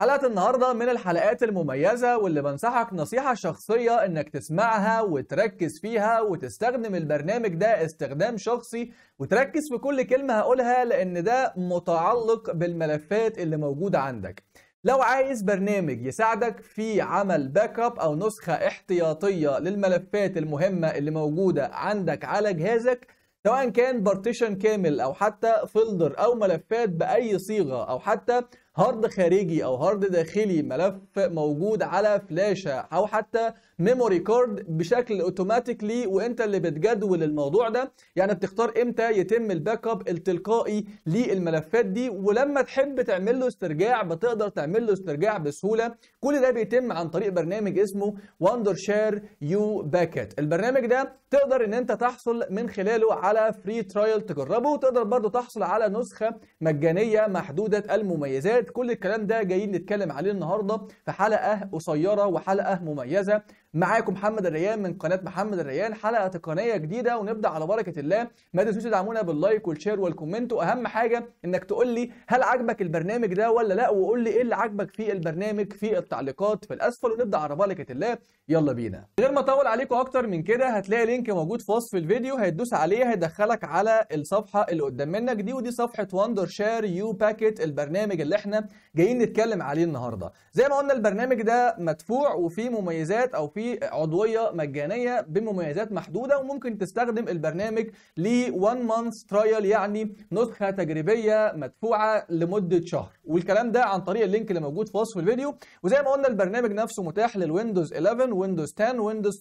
حلقة النهاردة من الحلقات المميزة واللي بنصحك نصيحة شخصية انك تسمعها وتركز فيها وتستخدم البرنامج ده استخدام شخصي وتركز في كل كلمة هقولها لان ده متعلق بالملفات اللي موجودة عندك. لو عايز برنامج يساعدك في عمل باك اب او نسخة احتياطية للملفات المهمة اللي موجودة عندك على جهازك سواء كان بارتيشن كامل او حتى فولدر او ملفات باي صيغة او حتى هارد خارجي او هارد داخلي ملف موجود على فلاشة او حتى ميموري كارد بشكل اوتوماتيكلي وانت اللي بتجدول الموضوع ده، يعني بتختار امتى يتم الباك اب التلقائي للملفات دي ولما تحب تعمل له استرجاع بتقدر تعمل له استرجاع بسهولة. كل ده بيتم عن طريق برنامج اسمه Wondershare يو باكت. البرنامج ده تقدر ان انت تحصل من خلاله على فري ترايل تجربه وتقدر برضه تحصل على نسخة مجانية محدودة المميزات. كل الكلام ده جايين نتكلم عليه النهارده في حلقه قصيره وحلقه مميزه. معاكم محمد الريان من قناه محمد الريان، حلقه تقنيه جديده ونبدا على بركه الله. ما تنسوش تدعمونا باللايك والشير والكومنت، واهم حاجه انك تقول لي هل عجبك البرنامج ده ولا لا، وقول لي ايه اللي عجبك في البرنامج في التعليقات في الاسفل، ونبدا على بركه الله. يلا بينا. غير ما اطول عليكم اكتر من كده، هتلاقي لينك موجود في وصف الفيديو هتدوس عليه هيدخلك على الصفحه اللي قدام منك دي، ودي صفحه Wondershare يو باكت البرنامج اللي احنا جايين نتكلم عليه النهارده. زي ما قلنا البرنامج ده مدفوع وفيه مميزات او في عضويه مجانيه بمميزات محدوده، وممكن تستخدم البرنامج ل 1 مانث ترايل، يعني نسخه تجريبيه مدفوعه لمده شهر، والكلام ده عن طريق اللينك اللي موجود في وصف الفيديو. وزي ما قلنا البرنامج نفسه متاح للويندوز 11، ويندوز 10، ويندوز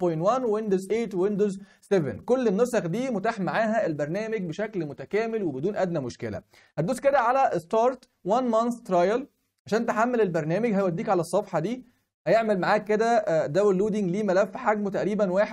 8.1، ويندوز 8، ويندوز 7. كل النسخ دي متاح معاها البرنامج بشكل متكامل وبدون ادنى مشكله. هتدوس كده على ستارت 1 مانث ترايل عشان تحمل البرنامج. هيوديك على الصفحه دي، هيعمل معاك كده داونلودنج لملف حجمه تقريبا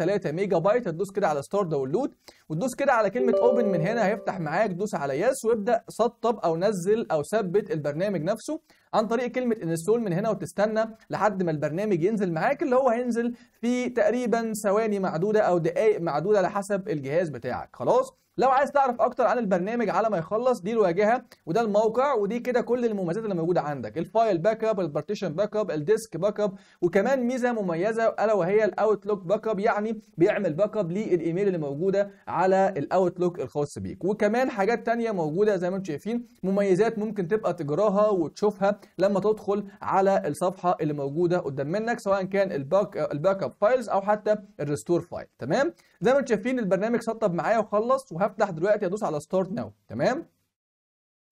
1.3 ميجا بايت. هتدوس كده على ستار داونلود وتدوس كده على كلمه اوبن، من هنا هيفتح معاك، دوس على يس وابدا سطب او نزل او ثبت البرنامج نفسه عن طريق كلمه انستول من هنا، وتستنى لحد ما البرنامج ينزل معاك، اللي هو هينزل في تقريبا ثواني معدوده او دقائق معدوده على حسب الجهاز بتاعك. خلاص، لو عايز تعرف اكتر عن البرنامج على ما يخلص، دي الواجهه وده الموقع ودي كده كل المميزات اللي موجوده عندك، الفايل باك اب، البارتيشن باك اب، الديسك باك اب، وكمان ميزه مميزه الا وهي الاوتلوك باك اب، يعني بيعمل باك اب للايميل اللي موجوده على الاوتلوك الخاص بيك، وكمان حاجات ثانيه موجوده زي ما انتم شايفين، مميزات ممكن تبقى تجراها وتشوفها لما تدخل على الصفحه اللي موجوده قدام منك، سواء كان الباك اب فايلز او حتى الريستور فايل. تمام، زي ما انتم شايفين البرنامج سطب معايا وخلص، وهفتح دلوقتي ادوس على ستارت ناو. تمام،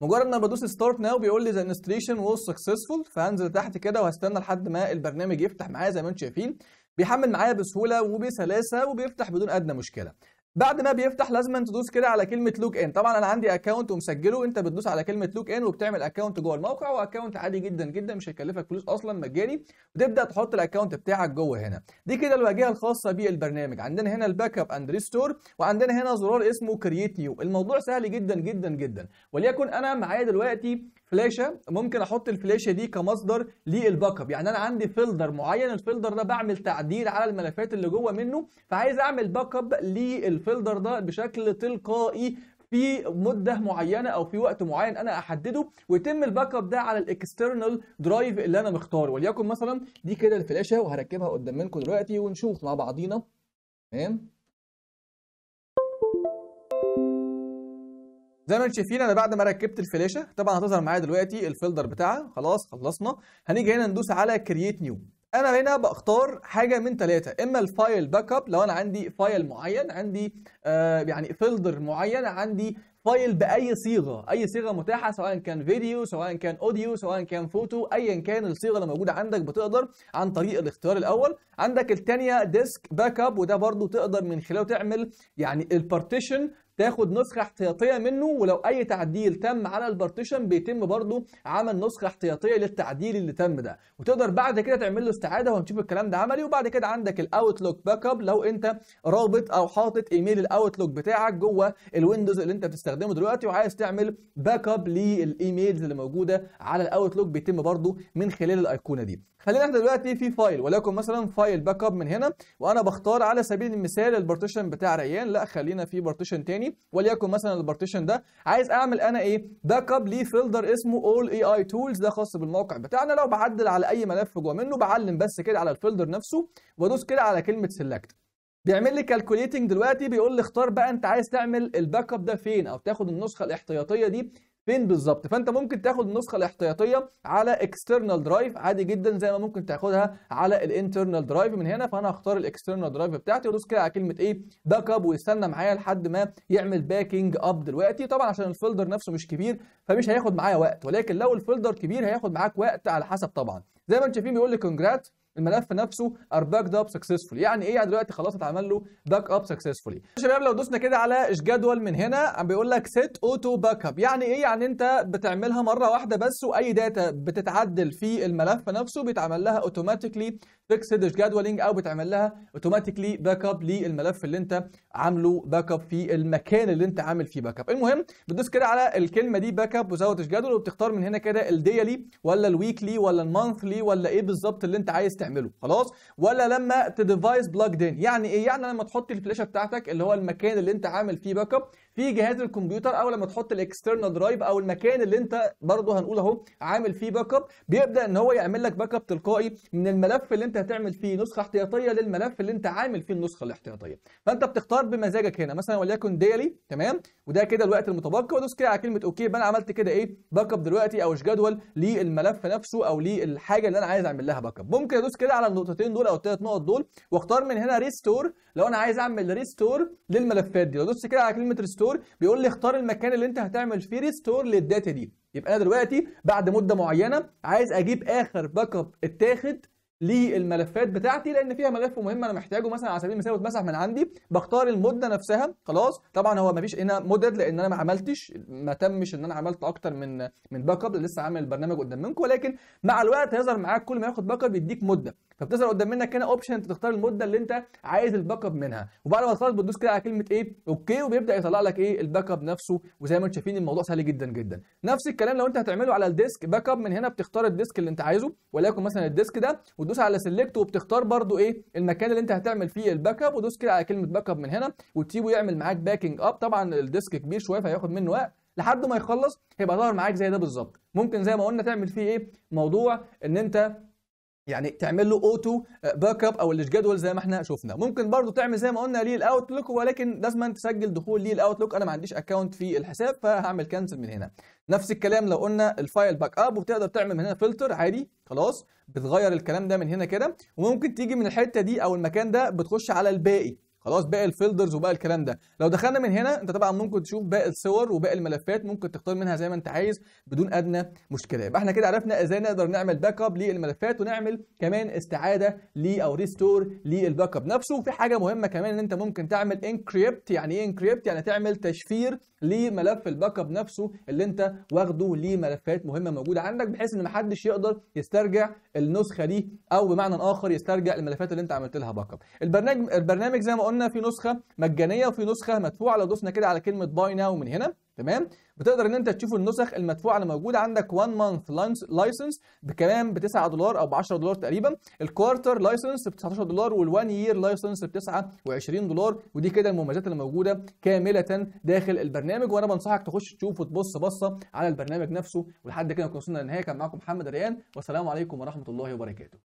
مجرد ما بدوس ستارت ناو بيقول لي ذا انستليشن واز سكسسفول، فهنزل تحت كده وهستنى لحد ما البرنامج يفتح معايا. زي ما انتم شايفين بيحمل معايا بسهوله وبسلاسه وبيفتح بدون ادنى مشكله. بعد ما بيفتح لازم تدوس كده على كلمه لوج ان، طبعا انا عندي اكونت ومسجله، انت بتدوس على كلمه لوج ان وبتعمل اكونت جوه الموقع، واكونت عادي جدا جدا مش هيكلفك فلوس اصلا، مجاني، وتبدا تحط الاكونت بتاعك جوه هنا. دي كده الواجهه الخاصه بالبرنامج، عندنا هنا الباك اب اند ريستور، وعندنا هنا زرار اسمه كرييت نيو. الموضوع سهل جدا جدا جدا، وليكن انا معايا دلوقتي فلاشه، ممكن احط الفلاشه دي كمصدر للباك اب، يعني انا عندي فولدر معين، الفولدر ده بعمل تعديل على الملفات اللي جوه منه، فعايز اعمل باك اب للفولدر ده بشكل تلقائي في مده معينه او في وقت معين انا احدده، ويتم الباك اب ده على الاكسترنال درايف اللي انا مختاره. وليكن مثلا دي كده الفلاشه وهركبها قدام منكم دلوقتي ونشوف مع بعضينا. تمام، زي ما انتم شايفين انا بعد ما ركبت الفلاشه طبعا هتظهر معايا دلوقتي الفولدر بتاعها. خلاص خلصنا، هنيجي هنا ندوس على كرييت نيو. انا هنا بختار حاجه من ثلاثه، اما الفايل باك اب لو انا عندي فايل معين، عندي يعني فولدر معين، عندي فايل باي صيغه، اي صيغه متاحه سواء كان فيديو سواء كان اوديو سواء كان فوتو، ايا كان الصيغه اللي موجوده عندك بتقدر عن طريق الاختيار الاول. عندك الثانيه ديسك باك اب، وده برضو تقدر من خلاله تعمل يعني البارتيشن، تاخد نسخه احتياطيه منه، ولو اي تعديل تم على البارتيشن بيتم برضو عمل نسخه احتياطيه للتعديل اللي تم ده، وتقدر بعد كده تعمل له استعاده وهنشوف الكلام ده عملي. وبعد كده عندك الاوتلوك باك اب لو انت رابط او حاطط ايميل الاوتلوك بتاعك جوه الويندوز اللي انت بتستخدمه دلوقتي وعايز تعمل باك اب للايميلز اللي موجوده على الاوتلوك، بيتم برضو من خلال الايقونه دي. خلينا احنا دلوقتي في فايل، ولكن مثلا فايل باك اب من هنا، وانا بختار على سبيل المثال البارتيشن بتاع ريان، لا خلينا في بارتيشن تاني، لي، وليكن مثلا البارتيشن ده عايز اعمل انا ايه؟ ده كاب ليه فيلدر اسمه all AI tools، ده خاص بالموقع بتاعنا. لو بعدل على اي ملف جوه منه بعلم بس كده على الفيلدر نفسه وادوس كده على كلمه سيلكت، بيعمل لي كالكوليتنج دلوقتي، بيقول لي اختار بقى انت عايز تعمل الباك اب ده فين، او تاخد النسخه الاحتياطيه دي فين بالظبط. فانت ممكن تاخد النسخه الاحتياطيه على اكسترنال درايف عادي جدا، زي ما ممكن تاخدها على الانترنال درايف من هنا. فانا هختار الاكسترنال درايف بتاعتي وادوس كده على كلمه ايه؟ باك اب، ويستنى معايا لحد ما يعمل باكينج اب دلوقتي. طبعا عشان الفولدر نفسه مش كبير فمش هياخد معايا وقت، ولكن لو الفولدر كبير هياخد معاك وقت على حسب. طبعا زي ما انتم شايفين بيقول لي كونجرات، الملف نفسه ارباك اب سكسسفولي، يعني ايه؟ يعني دلوقتي خلاص اتعمل له باك اب سكسسفولي. يا شباب لو دوسنا كده على جدول من هنا عم بيقول لك سيت اوتو باك اب، يعني ايه؟ يعني انت بتعملها مره واحده بس، واي داتا بتتعدل في الملف نفسه بيتعمل لها اوتوماتيكلي فيكسد جادولينج، او بتعمل لها اوتوماتيكلي باك اب للملف اللي انت عامله باك اب في المكان اللي انت عامل فيه باك اب. المهم بتدوس كده على الكلمه دي باك اب وزود جدول، وبتختار من هنا كده الديلي ولا الويكلي ولا المانثلي ولا ايه بالظبط اللي انت عايز تعمله. خلاص، ولا لما تديفايس بلاجد ان، يعني ايه؟ يعني لما تحط الفلاشه بتاعتك اللي هو المكان اللي انت عامل فيه باك اب في جهاز الكمبيوتر، او لما تحط الاكسترنال درايف او المكان اللي انت برضه هنقول اهو عامل فيه باك اب، بيبدا ان هو يعمل لك باك اب تلقائي من الملف اللي انت هتعمل فيه نسخه احتياطيه للملف اللي انت عامل فيه النسخه الاحتياطيه. فانت بتختار بمزاجك هنا مثلا وليكن ديلي، تمام، وده كده الوقت المتبقي، وادوس كده على كلمه اوكي. يبقى انا عملت كده ايه؟ باك اب دلوقتي، او جدول للملف نفسه او للحاجه اللي انا عايز اعمل لها باك اب. ممكن ادوس كده على النقطتين دول او الثلاث نقط دول واختار من هنا ريستور لو انا عايز اعمل ريستور للملفات دي. ادوس كده على كلمه ريستور، بيقول لي اختار المكان اللي انت هتعمل فيه ريستور للداتا دي. يبقى انا دلوقتي بعد مده معينه عايز اجيب اخر باك اب اتاخد للملفات بتاعتي، لان فيها ملف مهم انا محتاجه مثلا على سبيل المثال واتمسح من عندي، بختار المده نفسها. خلاص، طبعا هو مفيش هنا مدد لان انا ما تمش ان انا عملت اكتر من باك اب، لسه عامل البرنامج قدام منكم، ولكن مع الوقت هيظهر معاك كل ما ياخد باك اب بيديك مده، فبتظهر قدام منك هنا اوبشن انت تختار المده اللي انت عايز الباك اب منها، وبعد ما تخلص بتدوس كده على كلمه ايه؟ اوكي، وبيبدا يطلع لك ايه؟ الباك اب نفسه. وزي ما انتم شايفين الموضوع سهل جدا جدا. نفس الكلام لو انت هتعمله على الديسك باك اب، من هنا بتختار الديسك اللي انت عايزه، وليكن مثلا الديسك ده، وتدوس على سيلكت، وبتختار برده ايه؟ المكان اللي انت هتعمل فيه الباك اب، ودوس كده على كلمه باك اب من هنا وتسيبه يعمل معاك باكينج اب. طبعا الديسك كبير شويه فهياخد منه وقت لحد ما يخلص، هيبقى ظاهر معاك زي ده بالظبط. ممكن زي ما قلنا تعمل فيه ايه؟ موضوع ان انت يعني تعمل له اوتو باك اب او الجدول زي ما احنا شفنا. ممكن برضو تعمل زي ما قلنا ليه الاوتلوك، ولكن لازم تسجل دخول ليه الاوتلوك، انا ما عنديش اكونت في الحساب فهعمل كانسل من هنا. نفس الكلام لو قلنا الفايل باك اب، وبتقدر تعمل من هنا فلتر عادي. خلاص، بتغير الكلام ده من هنا كده، وممكن تيجي من الحته دي او المكان ده بتخش على الباقي. خلاص، باقي الفيلدرز وباقي الكلام ده. لو دخلنا من هنا انت طبعا ممكن تشوف باقي الصور وباقي الملفات، ممكن تختار منها زي ما انت عايز بدون ادنى مشكله. يبقى احنا كده عرفنا ازاي نقدر نعمل باك اب للملفات، ونعمل كمان استعاده ليه او ريستور للباك اب نفسه. وفي حاجه مهمه كمان ان انت ممكن تعمل انكريبت. يعني ايه انكريبت؟ يعني تعمل تشفير لملف الباك اب نفسه اللي انت واخده لملفات مهمه موجوده عندك، بحيث ان محدش يقدر يسترجع النسخه دي، او بمعنى اخر يسترجع الملفات اللي انت عملت لها باك اب. البرنامج زي ما قلنا في نسخه مجانيه وفي نسخه مدفوعه. لو ضفنا كده على كلمه باي ناو من هنا، تمام، بتقدر ان انت تشوف النسخ المدفوعه اللي موجوده عندك. 1 مانث لايسنس بكمان ب $9 او ب $10 تقريبا، الكوارتر لايسنس ب $19، والوان يير لايسنس ب $29. ودي كده المميزات اللي موجوده كامله داخل البرنامج، وانا بنصحك تخش تشوف وتبص بصه على البرنامج نفسه. ولحد كده نكون وصلنا للنهايه. كان معاكم محمد الريان، والسلام عليكم ورحمه الله وبركاته.